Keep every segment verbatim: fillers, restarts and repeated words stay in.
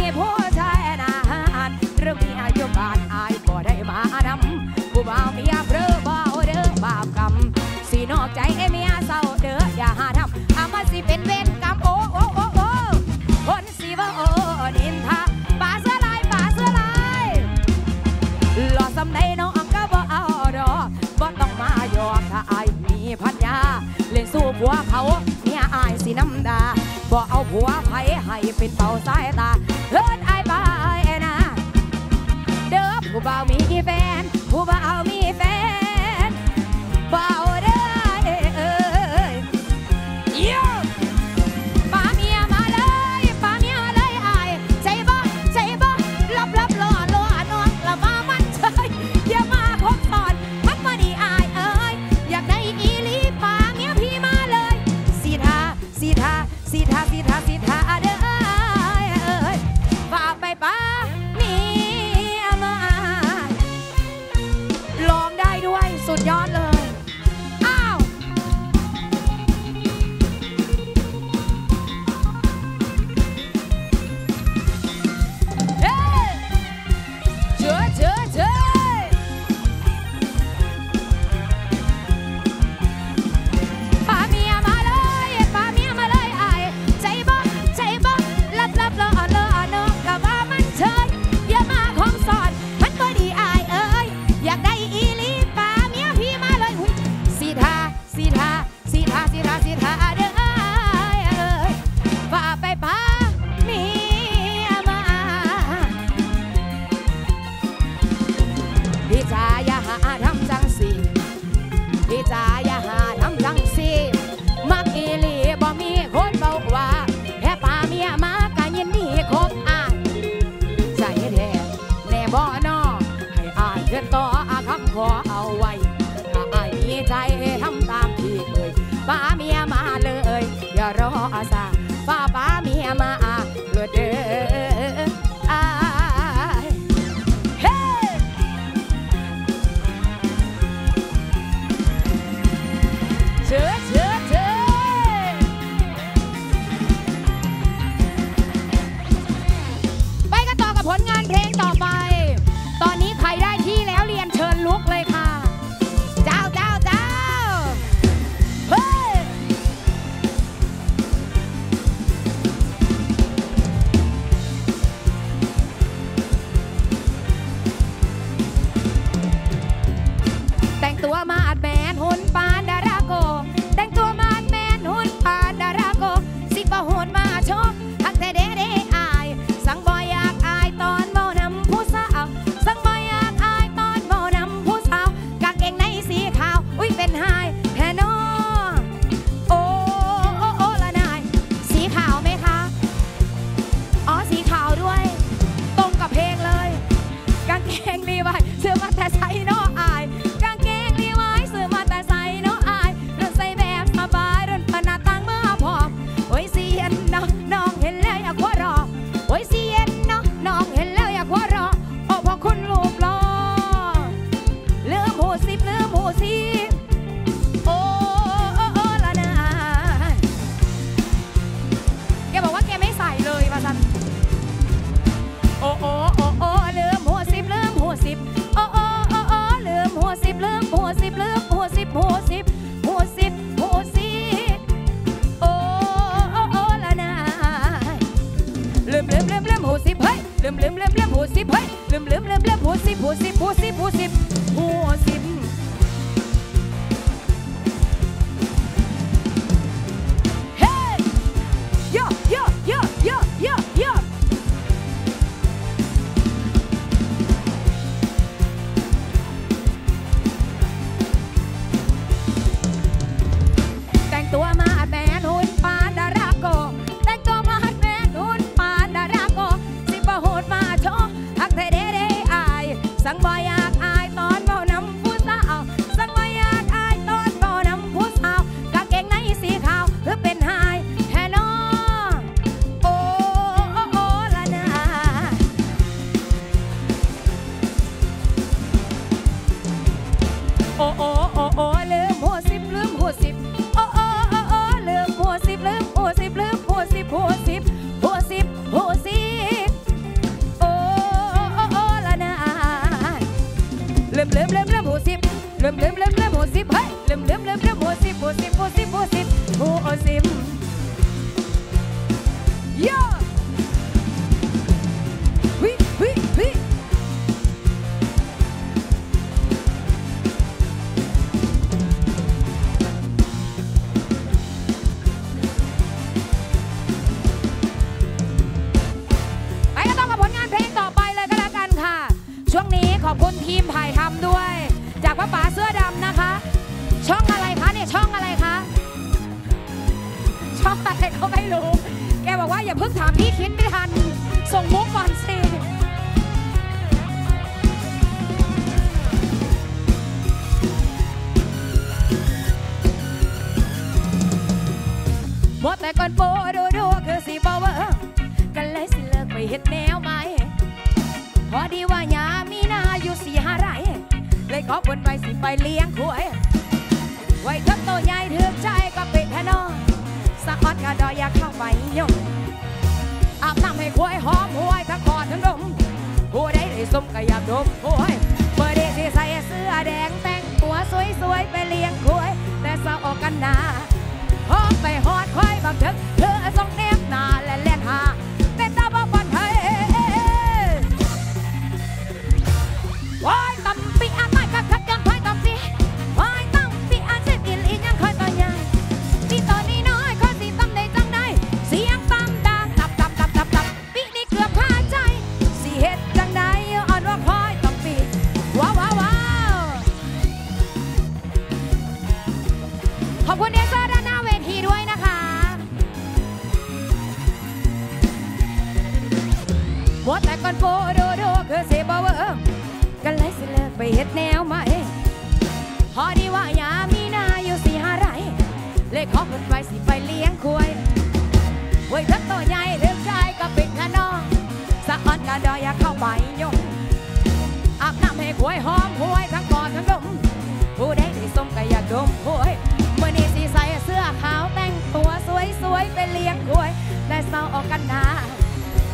ที่ผู้ชายนานเรื่องนี้อายุบานอายบ่ได้มานำผู้บ่าวเมียเพื่อบ่าวเด้อบาปกรรมสีนอกใจเอเมียเศร้าเด้ออย่าหาทำอามาสิเป็นเวรกรรมโอ้โอ้โอ้โอ้คนสีว่าโอ้นินทาป่าเสื้อลายป่าเสื้อลายหล่อสำได้น้องก็บ่เอาดอกบ่ต้องมายอมถ้าอายมีพันยาเล่นสู้ผัวเขาเมียอายสีน้ำตาบ่เอาผัวไผ่ให้เป็นเป่าสายตาเลิศอายไปนะเด้อผู้บ่าวมีแฟนผู้บ่าวมีแฟนบ่าวเด้อเอ้ยเย้ป้าเมียมาเลยป้าเมียเลยอายใจบ่ใจบ่ลับลับหล่อหล่อน้องละมามันเฉยอย่ามาพบตอนมันมาดีอายเอ้ยอยากได้อีลีป้าเมียพี่มาเลยสีทาสีทาสีทาสีทาสีทาเด้อฝากไปป้าเมียมาลองได้ด้วยสุดยอดเลยอ้าวเฮ้เจ้เจ้เจ้ป้าเมียมาเลยป้าเมียมาเลยไอ้ใจบ่ใจบ่ลับลับหล่อหล่อน้องก็ว่ามันเชิญอย่ามาของสอนมันก็ดีไอ้เอ้ยอยากได้อีลีป้าเมียพี่มาเลยหุ้ยสีทาสีทาสีทาสีทาสีทาเด้อไอ้เอ้ยฝากไปป้าเมียมา พี่จ๋าอย่าหาทำจังสิ พี่จ๋าอย่าหาทำจังสิ มักอีหลีบ่มีคนบอกว่าแค่ป่าเมียมาก็ยินดีคบอายใจแท้แน่บ่นอให้อายเดินต่ออาคำขอเอาไว้ถ้าอายมีใจให้ทำตามที่เคยป่าเมียมาเลยอย่ารอซาป่าป่าเมียมาเลิศเด้ออายเฮ้ เชิดเชิดเชิดไปกันต่อกับผลงานเพลงต่อไป ตอนนี้ใครได้ที่แล้วเรียนเชิญลุกเลยค่ะ เจ้าเจ้าเจ้าเฮ้ย แต่งตัวมาอัดแมนหุ่นปานดาราโก แต่งตัวมาอัดแมนหุ่นปานดาราโก สิบ่หุ่นมาโชว์ทักแต่เด้เด้อาย สังบ่อยากอายตอนเมานำผู้สาว สังบ่อยากอายตอนเมานำผู้สาว กางเกงในสีขาว อุ้ยเป็นไฮแท้น้อ โอ้โอ้โอ้ละนาย สีขาวไหมคะ อ๋อสีขาวด้วย ตรงกับเพลงเลย กางเกงรีไวซ์ซื้อมาแต่ไซส์เนาะอาย กางเกงรีไวซ์ซื้อมาแต่ไซส์เนาะอายเรื่องใส่แบบสบายเรื่องปะหน้าต่างเมื่อพอโอ้ยสีเย็นเนาะน้องเห็นแล้วอยากหัวเราะโอ้ยสีเย็นเนาะน้องเห็นแล้วอยากหัวเราะโอ้พอคุณรูปหล่อลืมหูสิบลืมหูสิบโอ้โอ้โอ้ละนายแกบอกว่าแกไม่ใส่เลยมาสัน โอ้โอ้โอ้โอ้ลืมหัวสิบลืมหัวสิบโอ้โอ้โอ้โอ้ลืมหัวสิบลืมหัวสิบลืมหัวสิบหัวสิบหัวสิบหัวสิบโอ้โอ้โอ้ละนายลืมลืมลืมลืมหัวสิบเฮ้ยลืมลืมลืมลืมหัวสิบเฮ้ยลืมลืมลืมลืมหัวสิบหัวสิบหัวสิบหัวสิบหัวสิบเฮ้ยโยโยโยโยโยโยแต่งตัวมาแมนหุ่นปานดาราโก แต่งตัวมาแมนหุ่นปานดาราโก สิบ่โหดมาโชว์ฮักแต่เด้เด้อาย สังบ่อยากอายตอนเว้านำผู้ ขอบคุณทีมถ่ายทำด้วยจากป้าป๋าเสื้อดำนะคะช่องอะไรคะเนี่ยช่องอะไรคะช่องอะไรเขาไม่รู้แกบอกว่าอย่าเพิ่งถามพี่คิดไม่ทันส่งมุกก่อนสิหมดแต่ก่อนโปดูดูคือสีเบาเวอร์กันเลยสิเลิกไปเห็ดแนวใหม่พอดีว่ายามีนาอยู่สี่ห้าไร่เลยขอบนไปสิไปเลี้ยงคุ้ยไว้เถิดโตใหญ่เถิดใจก็เป็นแทนอสะออดกระดอยอยากเข้าไปยงอาบน้ำให้คุ้ยหอมหัวทั้งคอทั้งดมหัวได้ได้สมก็อยากดมคุ้ยเมื่อได้ที่ใส่เสื้อแดงแต่งตัวสวยๆไปเลี้ยงคุ้ยแต่สะออกกันหนาหอมไปหอดคุ้ยบางเถิดเธอส่งเน็บหนาและเล่นหาเป็นตาบอดไทยว้ายตั้มปีอาตายกับทักกันไทยตั้มปีว้ายตั้มปีอาเจ็บกินอีนั่งคอยต่อยใหญ่ตีต่อนี้น้อยคอยตีตั้มได้จังได้เสียงตั้มดังตับตับตับตับตับปีนี่เกือบขาดใจสีเห็ดจังได้อ่อนว่าคอยตั้มปีว้าวว้าวว้าวขอบคุณเดซซ่าด้านหน้าเวทีด้วยนะคะหมดแต่ก่อนโฟโดโดคือเซบาวกันเลยสิเลิกไปเห็ดแนวใหม่พอดีว่ายามีนาอยู่สี่ห้าไร่เลยขอคนไปสิไปเลี้ยงคุ้ยไว้ทั้งตัวใหญ่เรื่องใจก็เป็นขนองสะออนกระดอยอยากเข้าไปยงอาบน้ำให้คุ้ยหอมคุ้ยทั้งกอดทั้งดมผู้ใดที่สมก็อยากดมคุ้ยเมื่อนี้สีใสเสื้อขาวแต่งตัวสวยๆไปเลี้ยงคุ้ยได้เศร้าออกกันหนา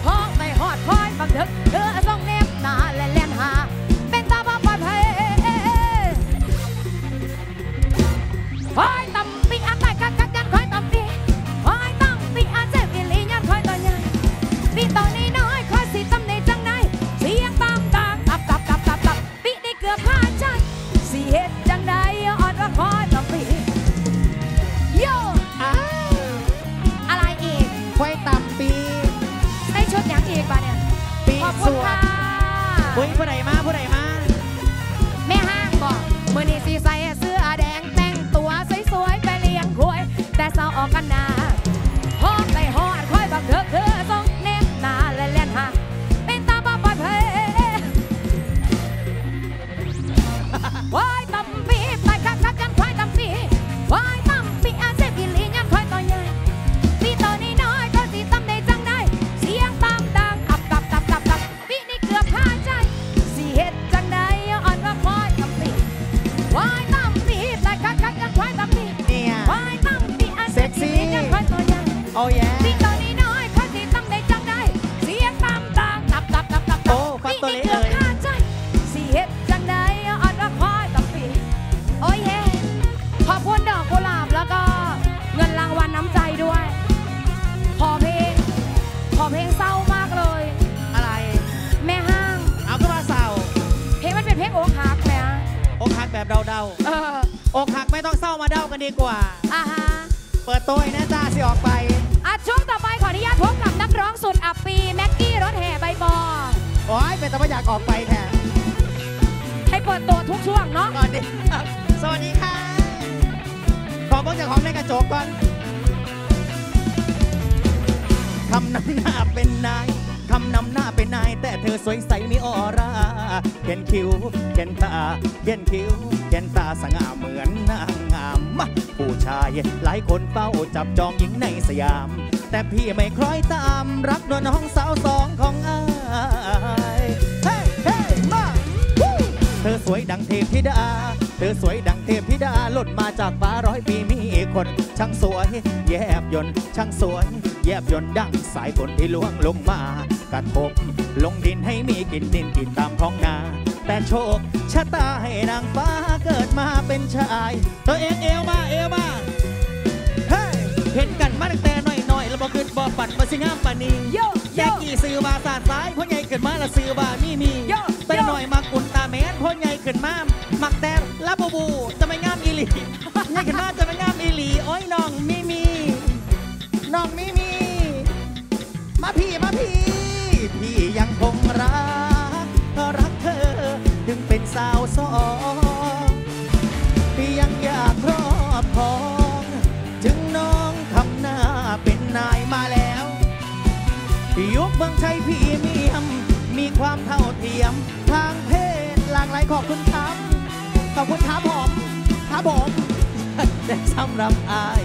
ห้องไม่หอดคอยบังทึกเธอส่งเน็บหนาและเล่นหาเป็นตาบ้าปอดให้คอยตั้มปีอาตายกักกักยันคอยตั้มปีคอยตั้มปีอาเจ็บกินอียันคอยต่อใหญ่ปีต่อนี้น้อยคอยสีตั้มในจังได้เสียงตั้มดังตับตับตับตับตับปีนี่เกือบขาดใจสีเห็ดจังได้อ่อนว่าคอยตั้มปีโยอะไรอีกคอยตั้มปีชุดยังอีกป่ะเนี่ยปีสวดอุ้ยผู้ใดมาผู้ใดมาแม่ห้างบอกเมื่อนี้สีใสเสื้อแดงแต่งตัวสวยๆไปเลี้ยงคุ้ยแต่สาวออกกันหนาหอมใส่หอดคอยบักเถิดเธอต้องเน็บหนาและเล่นหาเป็นตาบ้าปอดเพ่วายตั้มปีไปกักกักยันควายตั้มปีวายตั้มปีอาเจ็บกินอียันควายต่อใหญ่ปีต่อนี้น้อยก็สีตั้มในจังได้โอ้ยตีตอนนี้น้อยค่อยตีตั้มได้จังได้เสียงตั้มต่างตับตับตับตับตับปีนี้เกือบขาดใจสีเห็ดจังได้อ่อนว่าคอยตั้มปีโอ้ยขอบคุณดอกกุหลาบแล้วก็เงินรางวัลน้ำใจด้วยขอเพลงขอเพลงเศร้ามากเลยอะไรแม่ห้างเอาขึ้นมาเศร้าเพลงมันเป็นเพลงโอคักเลยอะโอคักแบบเดาเดาโอคักไม่ต้องเศร้ามาเดากันดีกว่าอ่าฮะเปิดตัวนะจ้าสิออกไปอัดช่วงต่อไปขออนุญาตพบกับนักร้องสุดอับปีแม็กกี้รถแห่ใบบอโอ้ยเป็นตะวันอยากออกไปแทนให้เปิดตัวทุกช่วงเนาะก่อนดิสวัสดีค่ะขอพบเจ้าของในกระจกก่อนคำนำหน้าเป็นนายคำนำหน้าเป็นนายแต่เธอสวยใสมีออร่าเขียนคิ้วเขียนตาเขียนคิ้วเขียนตาสง่าเหมือนนางงามผู้ชายหลายคนเฝ้าจับจองหญิงในสยามแต่พี่ไม่คล้อยตามรักนวลน้องสาวสองของอ้ายเฮ้เฮ้มาเธอสวยดังเทพธิดาเธอสวยดังเทพธิดาหล่นมาจากฟ้าร้อยปีมีคนช่างสวยแยบยนต์ช่างสวยแยบยนต์ดังสายฝนที่ล่วงลงมากระทบลงดินให้มีกินดินกินตามท้องนาแต่โชคชะตาให้นางฟ้าเกิดมาเป็นชายตัวเองเอวมาเอวมาเฮ้เห็นกันมาตั้งแต่น้อยๆแล้วบ่ขึ้นบ่ปั่นมาสิงามปานีแยกกี่ซื้อว่าสาดซ้ายพ่อใหญ่ขึ้นมาละซื้อว่ามีมีแต่หน่อยมากุนตาแมนพ่อใหญ่ขึ้นมามักแต่ละบูบูจะไม่งามอีหลีใหญ่ขึ้นมาจะไม่งามอีหลีโอ้ยน้องมีมีน้องมีมีมาพี่มาพี่พี่ยังคงรักรักเธอ นายมาแล้วยุคเมืองไทยพี่มีอำมีความเท่าเทียมทางเพศหลากหลายขอบคุณครับขอบคุณครับผมครับผมแต่สำหรับอาย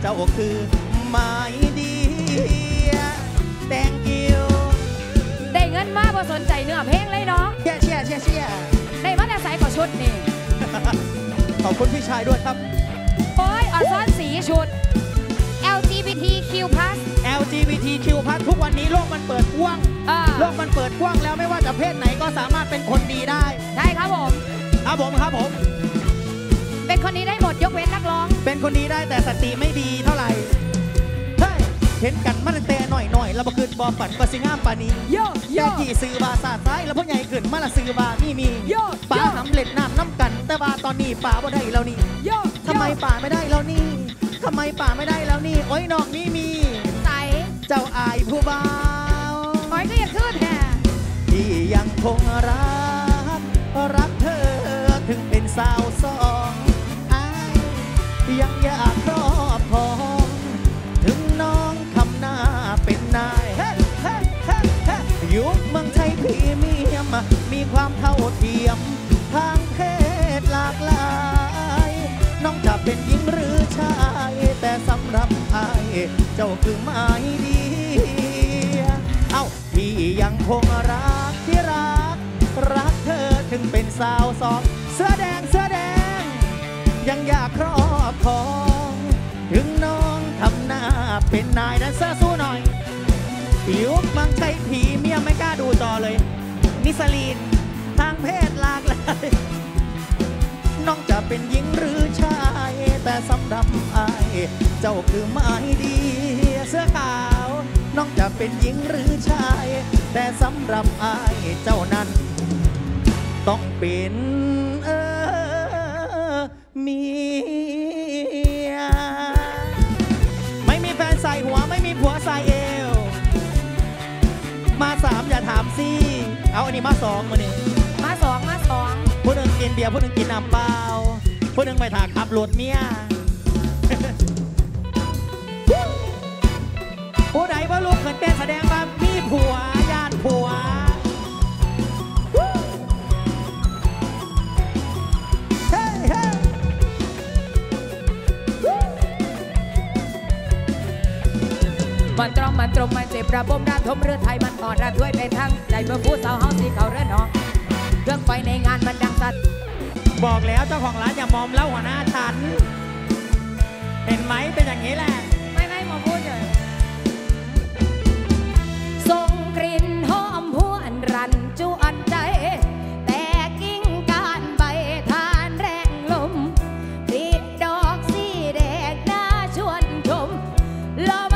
เจ้าคือไม้ดีแตงกิ้วได้เงินมาพอสนใจเนื้อเพลงเลยเนาะเชี่ยเชี่ยเชี่ยเชี่ยได้มาแต่สายขอชุดนี่ขอบคุณพี่ชายด้วยครับโอ้ยอซ้อนสีชุด แอล จี บี ที คิว พลัส แอล จี บี ที คิว พลัส ทุกวันนี้โลกมันเปิดกว้างโลกมันเปิดกว้างแล้วไม่ว่าจะเพศไหนก็สามารถเป็นคนดีได้ใช่ครับผมครับผมครับผมเป็นคนดีได้หมดยกเว้นนักร้องเป็นคนดีได้แต่สติไม่ดีเท่าไหร่เฮ้ยเห็นกันมันแต่หน่อยหน่อยแล้วบ่คืนบอฝันก็สิงามปานีโยโย่ขี่ซื้อบาสาดซ้ายแล้วพ่อใหญ่ขึ้นมาละซื้อบานี่มีโยป่าสำเร็จน้ำน้ำกันแต่บาตอนนี้ป่าบ่ได้แล้วนี่โยทำไมป่าไม่ได้แล้วนี่ทำไมป่าไม่ได้แล้วนี่โอ้ยนอกนี้มีใสเจ้าอายผู้บ่าวโอ้ยก็อย่าขึ้นแฮะที่ยังคงรักรักเธอถึงเป็นสาวสองอายยังอยากครอบครองถึงน้องคำหน้าเป็นนายยุคเมืองไทยพี่มีมามีความเท่าเทียมทางเพศหลากหลายน้องจะเป็นหญิงหรือชายแต่สำหรับอายเจ้าคือไม้ดีเอ้าพี่ยังคงรักที่รักรักเธอถึงเป็นสาวสองเสื้อแดงเสื้อแดงยังอยากครอบครองถึงน้องทำหน้าเป็นนายนั้นเสื้อสู้หน่อยยุคมังไทยผีเมียไม่กล้าดูจอเลยนิสลีนทางเพศหลากหลายน้องจะเป็นหญิงหรือชายแต่สำหรับอายเจ้าคือไม้ดีเสื้อขาวน้องจะเป็นหญิงหรือชายแต่สำหรับอายเจ้านั้นต้องเป็นเออเมียไม่มีแฟนใส่หัวไม่มีผัวใส่เอวมาสามอย่าถามสิเอาอันนี้มาสองมาเนี่ยมาสองมาสองผู้หนึ่งกินเบียร์ผู้หนึ่งกินน้ำเปล่าผู้หนึ่งไปถากอับโหลดเมียผู้ใดว่าลูกเขินเต้นแสดงว่ามีผัวญาติผัวมันตรอมมันตรมมันเจ็บระบมระทมเรือไทยมันอ่อนระถ้วยไปทั้งใจเมื่อผู้สาวเฮาสีเขาเรือหนองเครื่องไฟในงานมันดังสัตว์บอกแล้วเจ้าของร้านอย่ามอมเล่าหัวหน้าฉันเห็นไหมเป็นอย่างนี้แหละไม่ไม่มอมพูดเลยส่งกลิ่นหอมหวนรันจูอันใจแต่กิ้งการใบทานแรงลมติดดอกสีแดงน่าชวนชมลม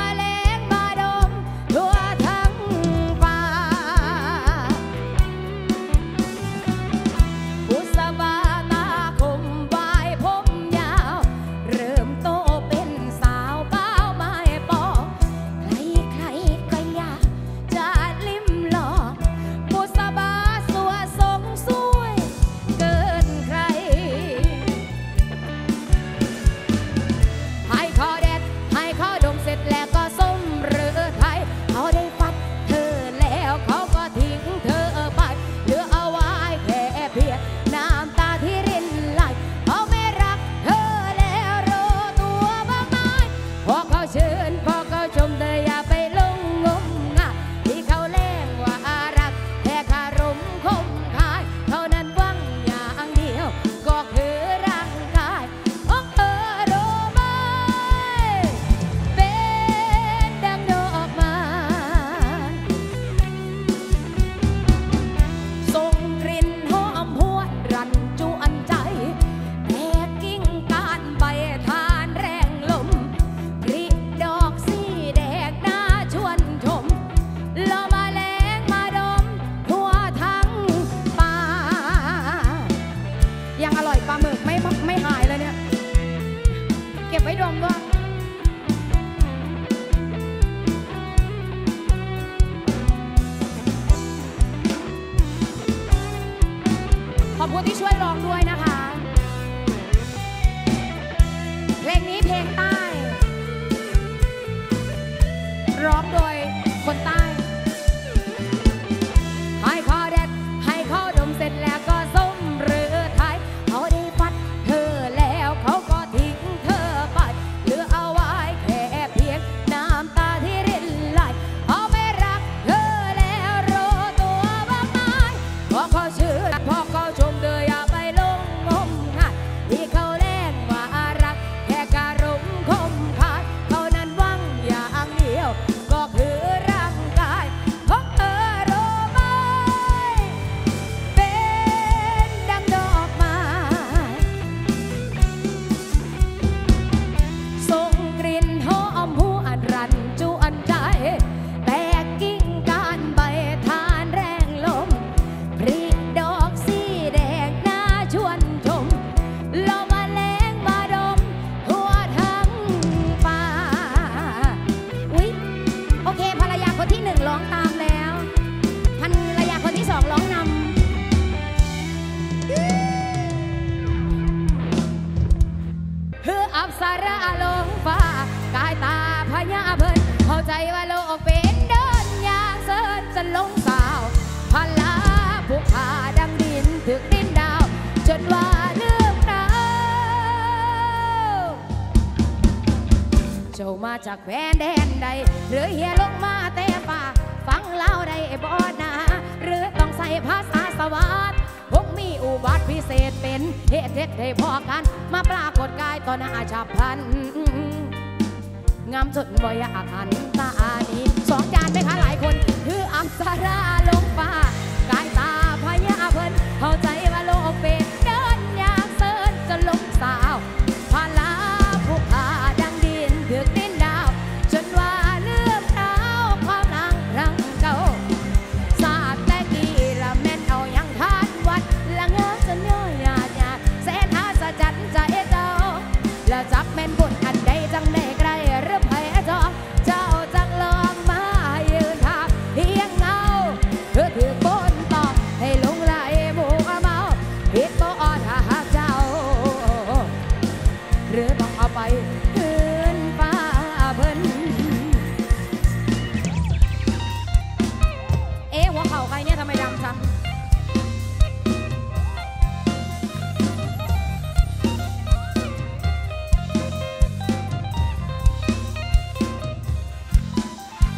ร้องโดยคนใต้ให้ข้อแดดให้ข้อดมเสร็จแล้วก็ส้มเรือไทยเขาได้ฟัดเธอแล้วเขาก็ทิ้งเธอไปเหลือเอาไว้แค่เพียงน้ำตาที่รินไหลเขาไม่รักเธอแล้วรู้ตัวบ้างไหมพอเขาชื่นพอเขาชมเธออย่าไปลงงมงายที่เขาแล่งว่ารักแค่การุมคมขาดเขานั้นหวังอย่างเดียวก็คือร่างกายของเธอรู้ไหมเป็นดังดอกไม้ส่งกลิ่นหอมหูอันรันจวนใจแต่กิ่งก้านใบทานแรงลมพริกดอกสีแดงน่าชวนชมลมมาแรงมาดมทั่วทั้งป่าอุ๊ยโอเคภรรยาคนที่หนึ่งร้องตามแล้วภรรยาคนที่สองร้องนำเพื่ออับสาระลงฟ้ากายตาพญาเพลินเข้าใจว่าโลกเป็นเดินยางเสิร์ชจะลงสาวพลาผูกขาดังดินถึงดินดาวจนว่าเลือกเราเจ้ามาจากแผ่นแดนใดหรือเฮียลงมาแต่ป่าฟังเล่าได้บ่นาหรือต้องใส่ภาษาสวัสดิ์คงมีอุบัติพิเศษเป็นเหตุเด็ดให้พอกันมาปรากฏกายต่อหน้าฉับพลันงามจนบ่อยากหันตาหนีสองจานไหมคะหลายคนคืออัมสาราลงฟ้ากายตาพญาเพลินเข้าใจว่าโลกเป็นเดินยางเสิร์ชจะลงสาวพาลาผูกขาดังดินถึกดินดาวจนว่าเลือกดาวความนางรังเก่าสาดแต่กี่ละแม่นเอายังทานวัดละเงอจะเนื้อหยาดหยาดแสนอาสจันใจเจ้าและจับแม่นบุญอันใดจังได้ไกลหรือไผ่จอเจ้าจังลองมายืนทางเพียงเงาเธอถือโกนตอกให้หลงไหลหมู่เมาผิดบ่ออดหากเจ้าหรือต้องเอาไปคืนฟ้าเพิ่นเอ๊ะหัวเข่าใครเนี่ยทำไมดำจังสีร้อยสีสีสีแดงของปอหรือเปล่าขอบคุณ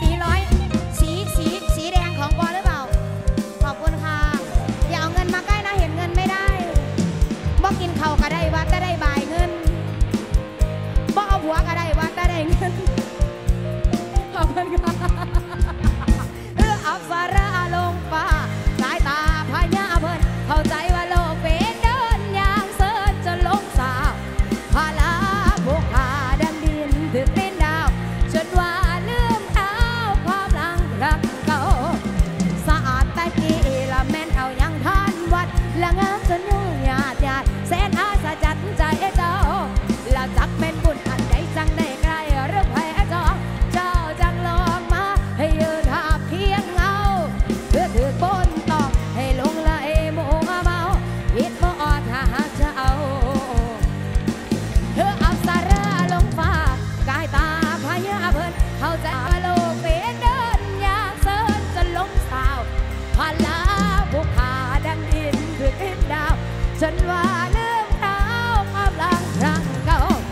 ค่ะอย่าเอาเงินมาใกล้นะเห็นเงินไม่ได้บ่กินเขาก็ได้วัดแต่ได้บายเงินบ่เอาหัวก็ได้วัดแต่ได้เงินขอบคุณค่ะเรื่องอับสาระลงฟ้าสายตาพญาเพลินเข้าใจว่าโลกเป็นเดินยางเสิร์ชจะลงสาวพาลาบุกหาดังดินถึงดินดาวจนว่าลืมเท้าความหลังรักเก่าสะอาดแต่กี้ละแม่นเอายังทานวัดละงามจนยุ่งยากยากแสนอาสาจัดใจเจ้าแล้วจักแม่นบุญอันใดจังได้ไกลหรือไผ่จอเจ้าจังลองมาให้ยืนหาเพียงเงาเพื่อถือโกนตอกให้หลงไหลหมู่เมาผิดบ่ออดหากเจ้า เธออับสาระลงฟ้ากายตาพญาเพลินเข้าใจว่าโลกเป็นเดินยางเสิร์ชจะลงสาวพาลาบุกหาดังดินถึงดินดาวจนว่าเลืมดาวความหลังรังเก่าสะอาด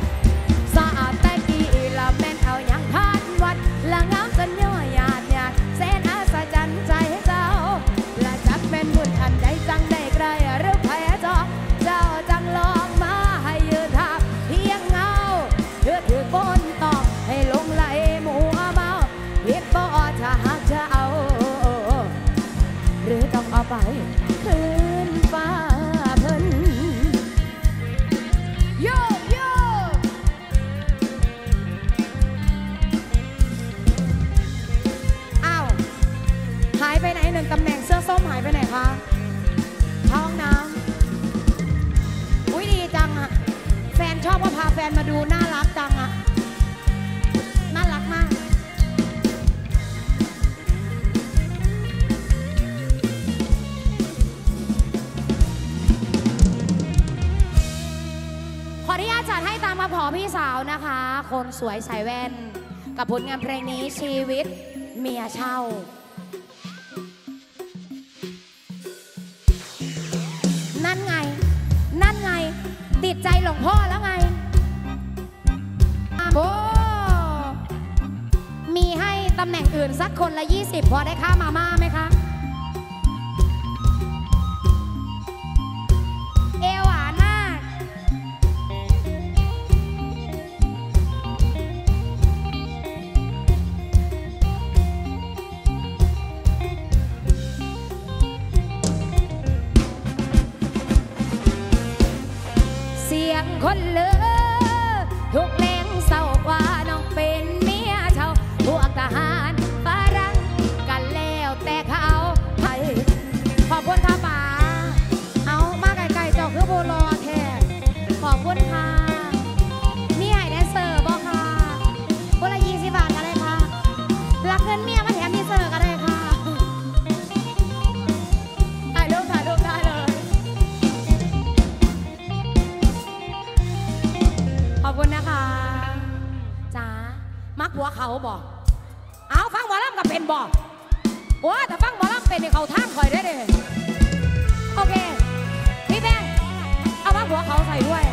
แต่กี้ละแม่นเอายังทานวัดละงามจนย่อยหยาดหยาดแสนอาสาจันใจเจ้าและจักแม่นบุญอันใดจังได้ไกลหรือไผ่จอเจ้าจังลองมาให้ยืนทับเพียงเงาเธอถือโกนตอกให้หลงไหลหมู่เมาผิดบ่ถ้าหากจะเอาหรือต้องเอาไปคืนฟ้าเพิ่นโยโยอ้าวหายไปไหนหนึ่งตำแหน่งเสื้อส้มหายไปไหนคะเข้าห้องน้ำอุ้ยดีจังอะแฟนชอบว่าพาแฟนมาดูน่ารักจังอะน่ารักมาก ขออนุญาตจัดให้ตามมาขอ พี่สาวนะคะคนสวยสายแว่นกับผลงานเพลงนี้ชีวิตเมียเช่านั่นไงนั่นไงติดใจหลวงพ่อแล้วไงโบมีให้ตำแหน่งอื่นสักคนละยี่สิบพอได้ค่ามาม่าไหมคะคนเลือทุกแรงเศร้าว่าน้องเป็นเมียเช่าพวกทหารฝรั่งกันแล้วแต่เขาไทยขอบคุณค่ะป๋าเอามาไกลๆจอกเพื่อโบลอแทนขอบคุณค่ะนี่ไห้แดนเซอร์บอกค่ะคนละยี่สิบบาทก็ได้ค่ะรักเงินเมียมาแถมที่เซอร์ก็ได้ค่ะถ่ายรูปถ่ายรูปได้เลยขอบคุณนะคะจ้ามักหัวเขาบอกเอาฟังหมอลำกับเป็นบอกว้าแต่ฟังหมอลำเป็นในเขาท่านคอยได้เลยโอเคพี่แบงเอามักหัวเขาใส่ด้วย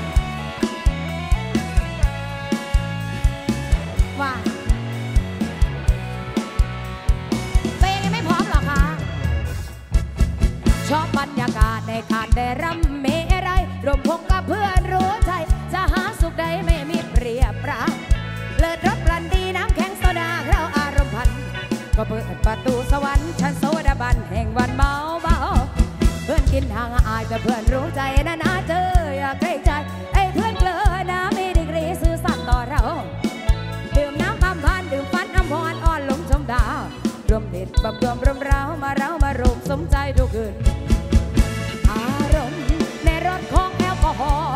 ว่าเป็นยังไม่พร้อมหรอคะชอบบรรยากาศในการได้รำเมรัยรวมพงกับเพื่อนรู้ใจจะหาสุขใดไม่มีเปรียบปราเลิศรบรันดีน้ำแข็งโซดาเราอารมณ์พันก็เปิดประตูสวรรค์ชั้นโซดาบันแห่งวันเบาเบาเพื่อนกินทางอายแต่เพื่อนรู้ใจนานาเจออย่าเกรงใจไอ้เพื่อนเกลือน้ำมีดีกรีซื้อสัตว์ต่อเราดื่มน้ำคำพันดื่มฟันอำพรอ่อนลมชมดาวรวมเด็ดบำรวมรวมเรามาเรามารุมสมใจทุกคืนอารมณ์ในรถของแอลกอฮอล์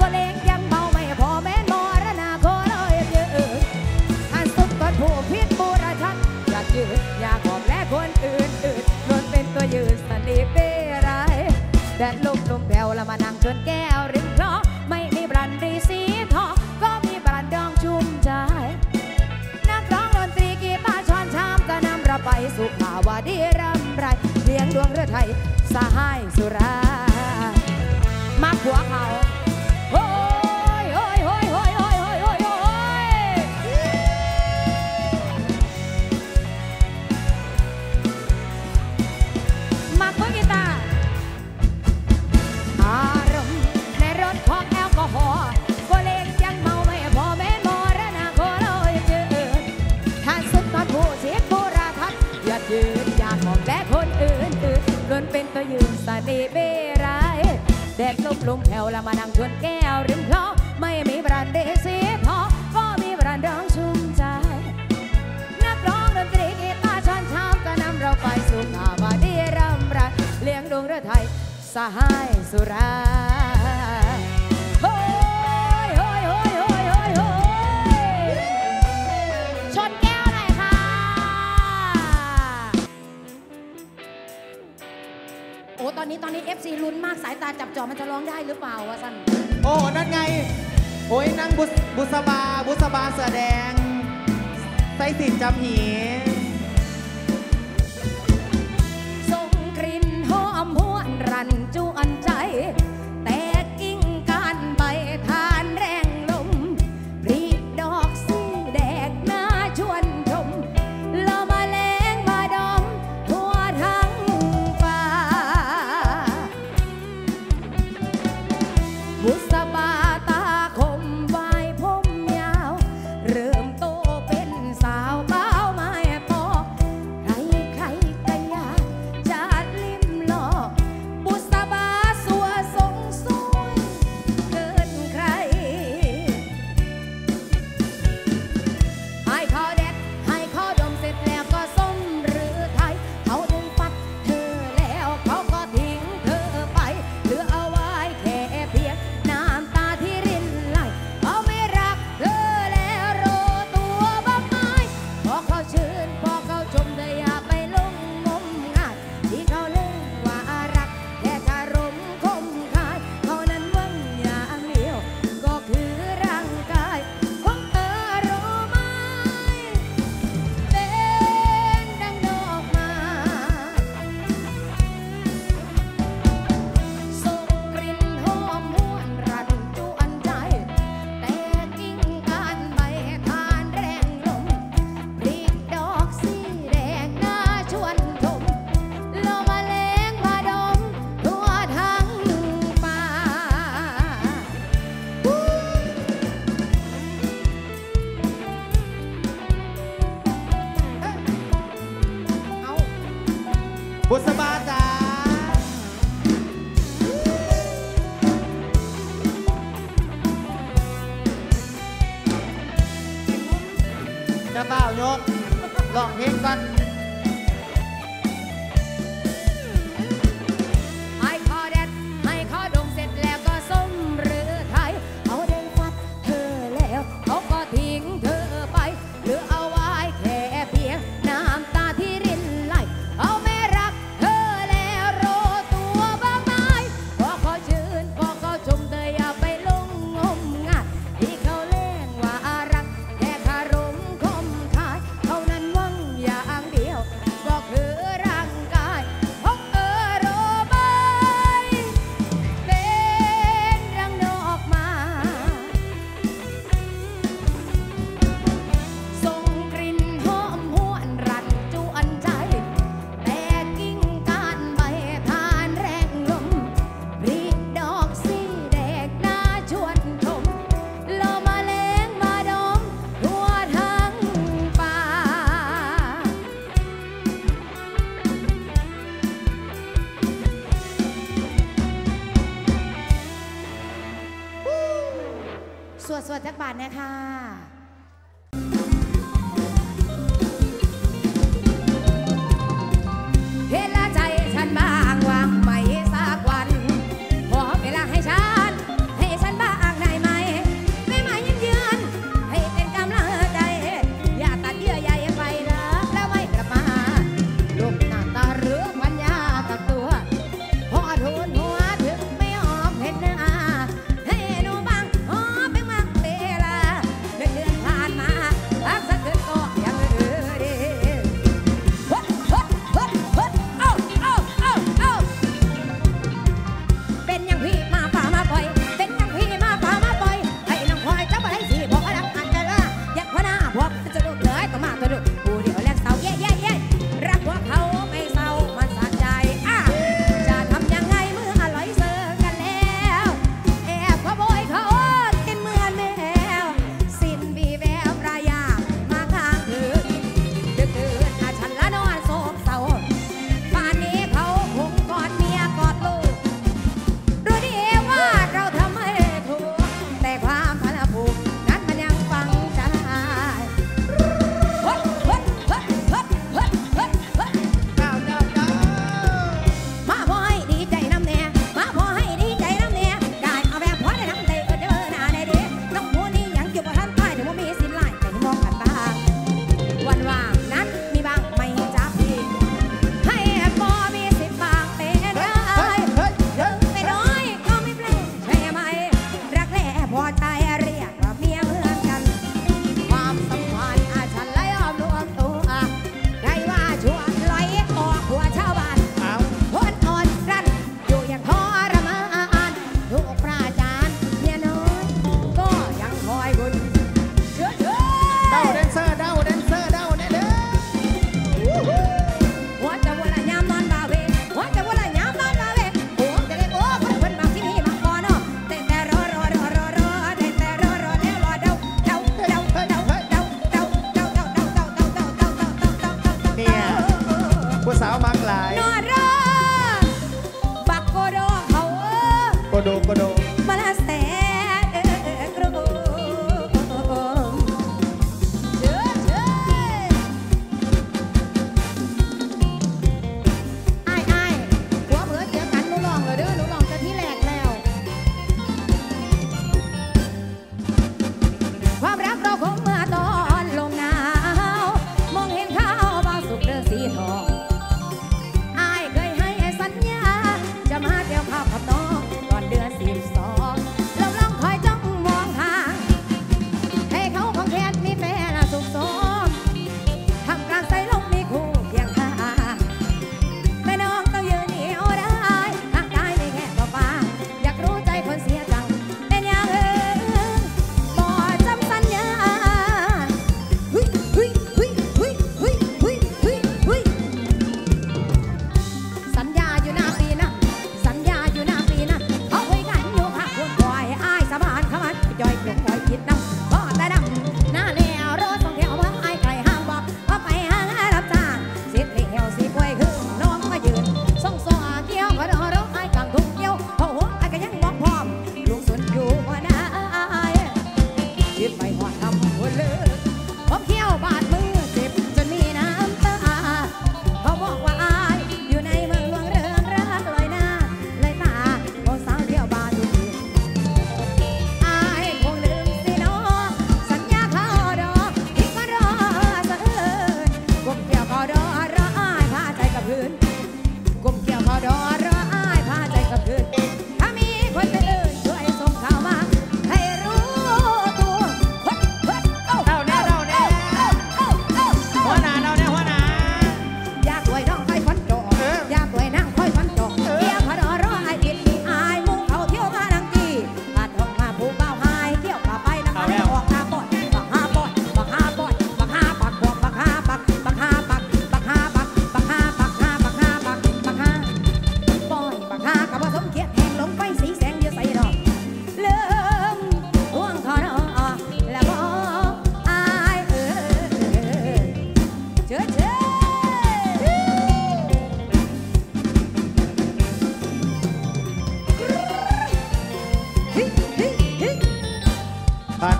ก็เล็กยังเบาไม่พอแม้มรณะขอเราเยอะอันสุดก็ถูกพิษบูราชันอยากยืนอยากหอมและคนอื่นอื่นนวลเป็นตัวยืนสนิทเปรัยแดดลมลมแผ่วละมานั่งจนแก้วริมคลองไม่มีบรันดีสีทองก็มีบรันดองชุ่มใจนักร้องดนตรีกีตาร์ช้อนชามก็นำเราไปสู่ภาวะดีรำไรเลี้ยงดวงเรือไทยสหายสุรามาผัวเขาโอ้ยโอ้ยโอ้ยโอ้ยโอ้ยโอ้ยโอ้ยโอ้ยมาคุยกีตาร์อารมณ์ในรถของแอลกอฮอล์ก็เล็กยังเมาไม่พอแม้มรณะขอเราเจอท่านสุดตอนผู้เสียโบราณอย่ายืนอย่าหอมและคนอื่นอื่นล้วนเป็นตัวยืนสติเบรายแดดลมลมแผ่วละมานั่งชวนแก้วริมคลองไม่มีบรันเดสีทองก็มีบรันดองชุ่มใจนักร้องดนตรีกีตาร์ช้อนชามก็นำเราไปสู่ภาวะดีรำไรเลี้ยงดวงเรือไทยสหายสุราโอ้ยโอ้ยโอ้ยโอ้ยโอ้ยโอ้ยชนแก้วหน่อยค่ะโอ้ตอนนี้ตอนนี้ เอฟ ซี ลุ้นมากสายตาจับจ่อมันจะร้องได้หรือเปล่าวะสันโอ้นั่นไงโอ้ยนั่งบุษบาบุษบาเสือแดงไส้ติ่งจำหีส่งกลิ่นหอมหวนรันจวนใจแต่กิ่งก้านใบทานแรงลมปรีดอกสีแดงน่าชวนชมลมแมลงมาดมทั่วทั้งป่าบุษบาตาคมใบผมยาวเริ่มโตเป็นสาวเป้าไม้ บุษบาจ๋าจะเปล่าโยมลองเพลงกันสวดสวดจักบาทนะคะเวลาใจฉันบ้างวางไปสักวันขอเวลาให้ฉันให้ฉันบ้างได้ไหมไม่มายืนยันให้เป็นกำลังใจอย่าตัดเยื่อใยไปนะแล้วไม่กลับมาลูกหน้าตาเรื่องปัญญากับตัวพอทนหัวถึงไม่ออกเห็นหน้า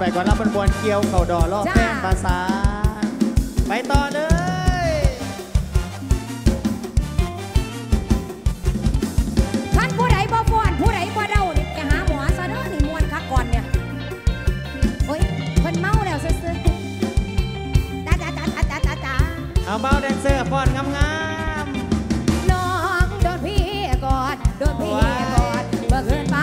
ไปก่อนรับมันบวนเกี่ยวเข่าดอรอบแป้งภาษาไปต่อเลยท่านผู้ใดบ่บวนผู้ใดบ่เดานี่จะหาหมอซะเด้อนี่มวนคักก่อนเนี่ยโอ้ยคนเมาแล้วซื้อๆจ้าจ้าจ้าจ้าจ้าเอาเบาแดนเซอร์ป้อนงามๆน้องโดนพี่กอดโดนพี่กอดเมื่อคืนฟ้า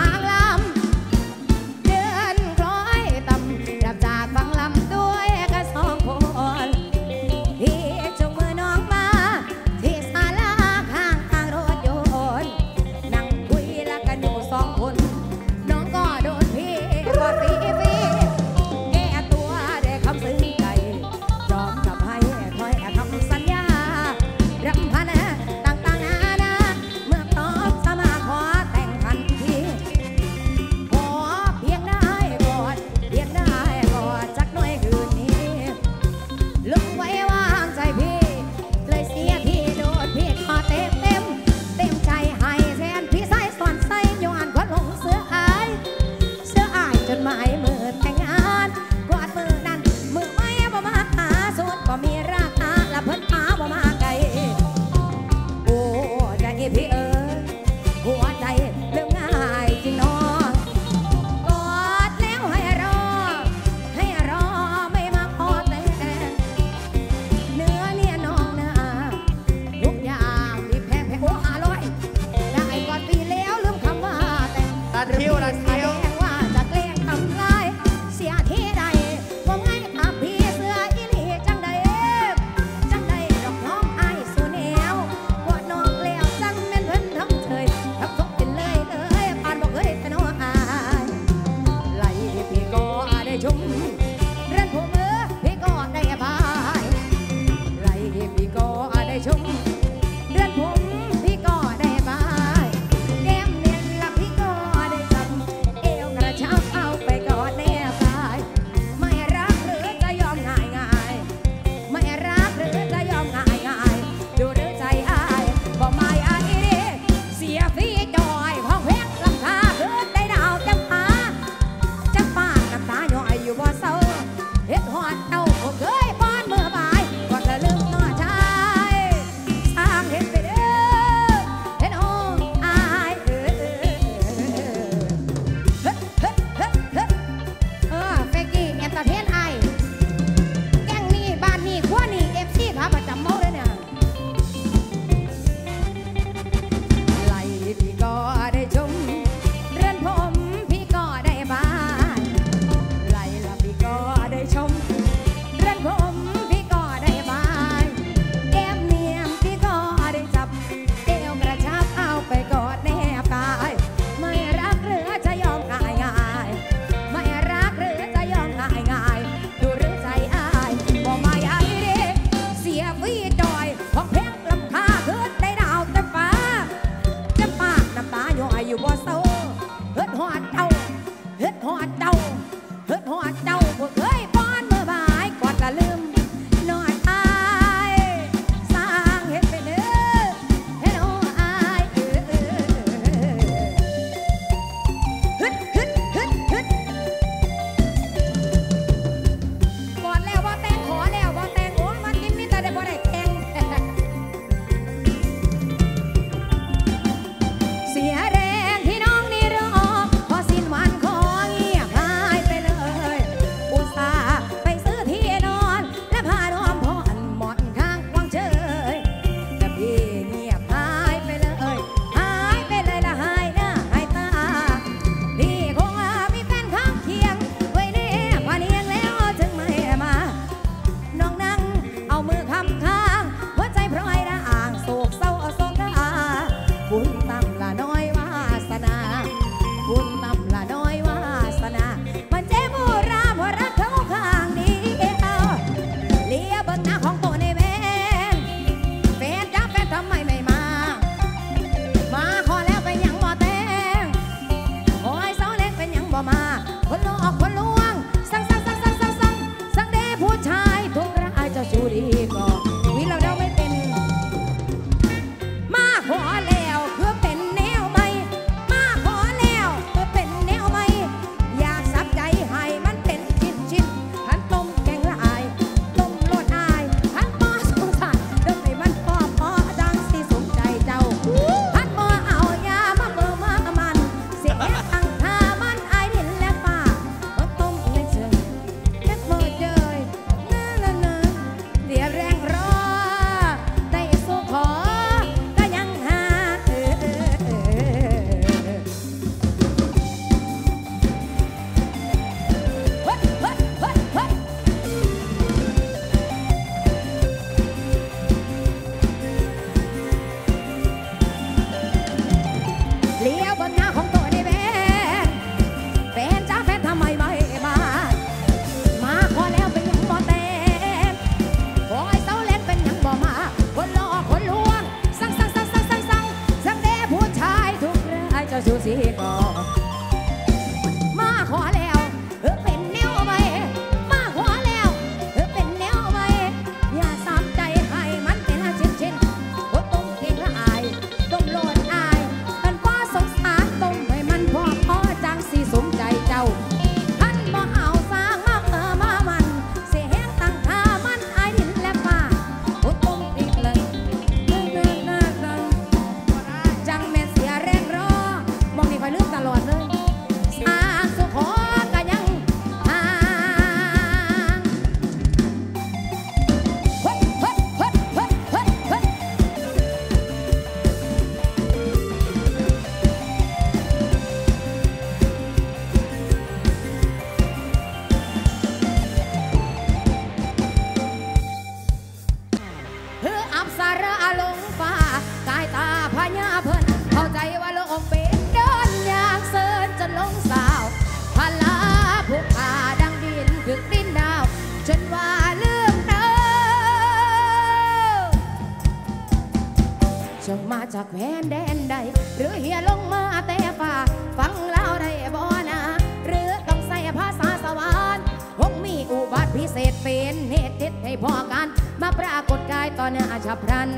จากแผ่นแดนใดหรือเฮียลงมาแต่ฝ่าฟังแล้วได้บ่นะหรือต้องใส่ภาษาสวรรค์คงมีอุบัติพิเศษเป็นเหตุทิศให้พ่อกันมาปรากฏกายตอนหน้าฉับพลัน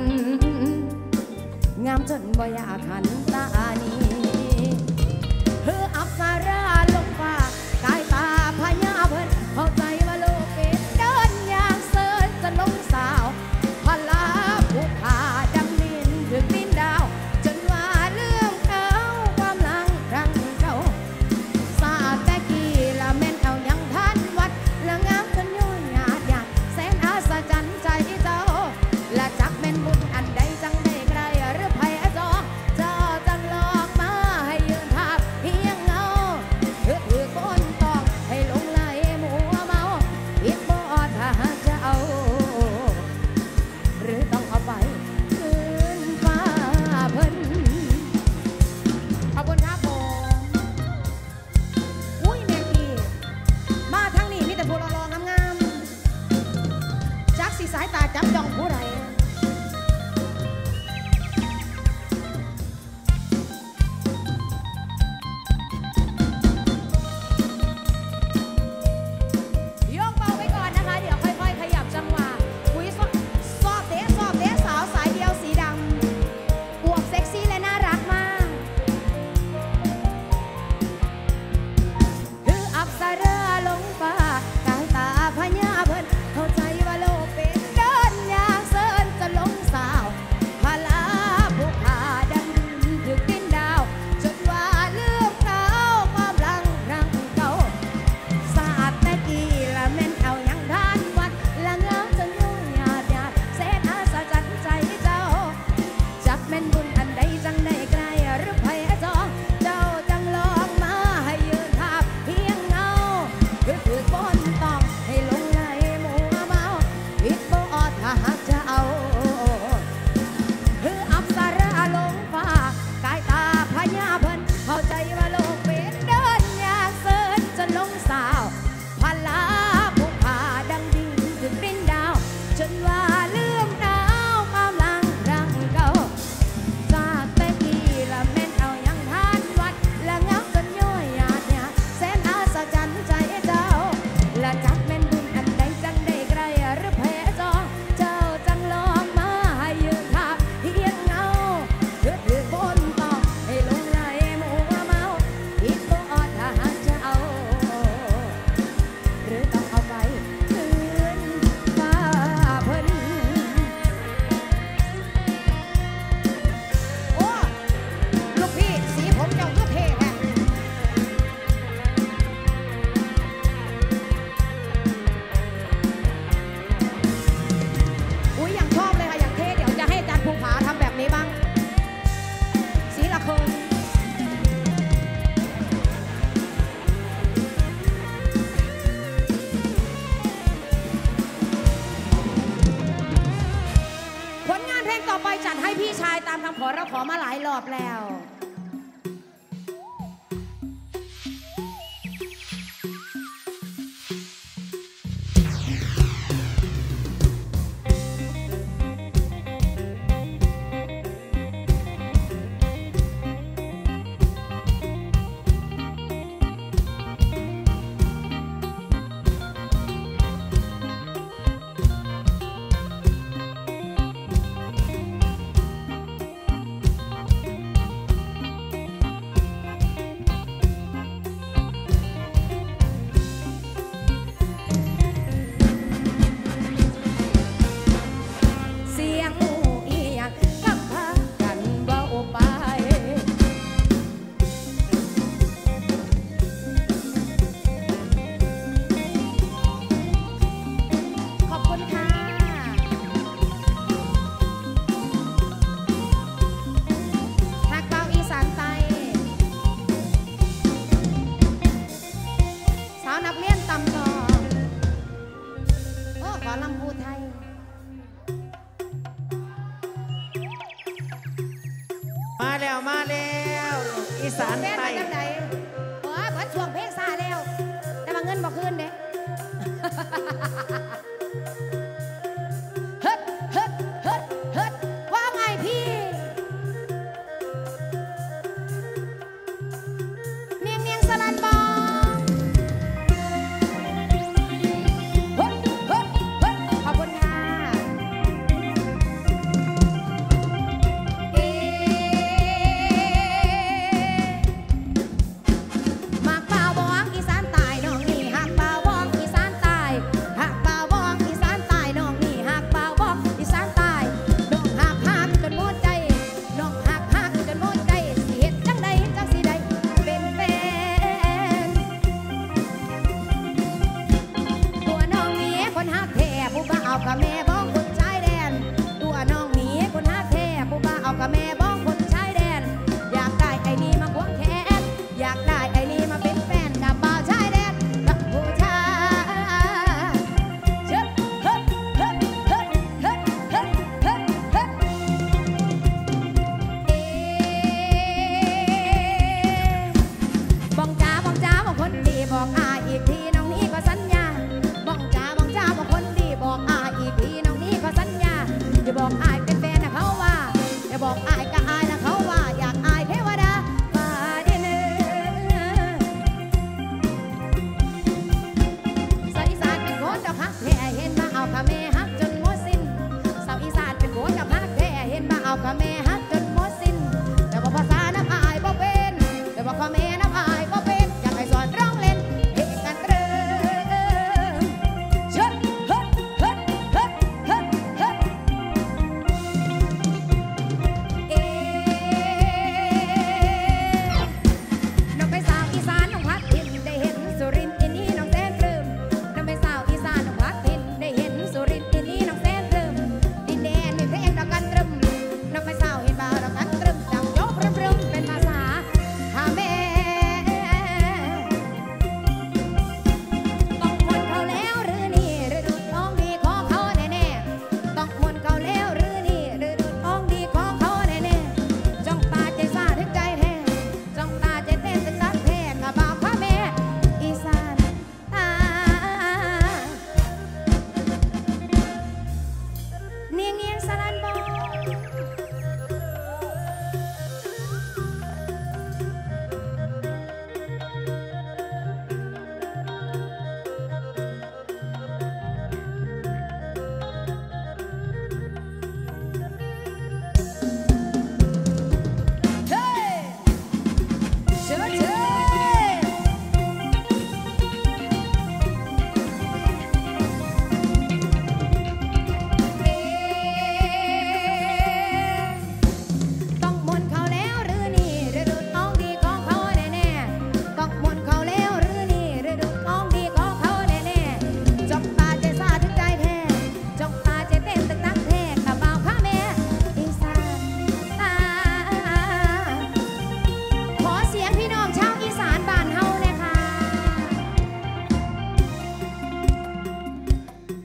งามจนบ่อยากหันตานี้เฮออับสาราลงฟ้ากายตาพญาเพิ่นเข้าใจว่าโลกเป็นเดินอย่างเสิร์ชจะลงสาวพลาภูผาดำดินถึงดินดาวจนว่าเรื่องเขาความหลังครั้งเก่าสาแต่กี้ละแม่นเอายังทันวัดละงามจนยุ่ยหยาดอย่างแสนอัศจรรย์ใจเจ้าและจักแม่นบุญอันใดจังเราขอมาหลายรอบแล้วมาแล้วมาแล้วอีสานใต้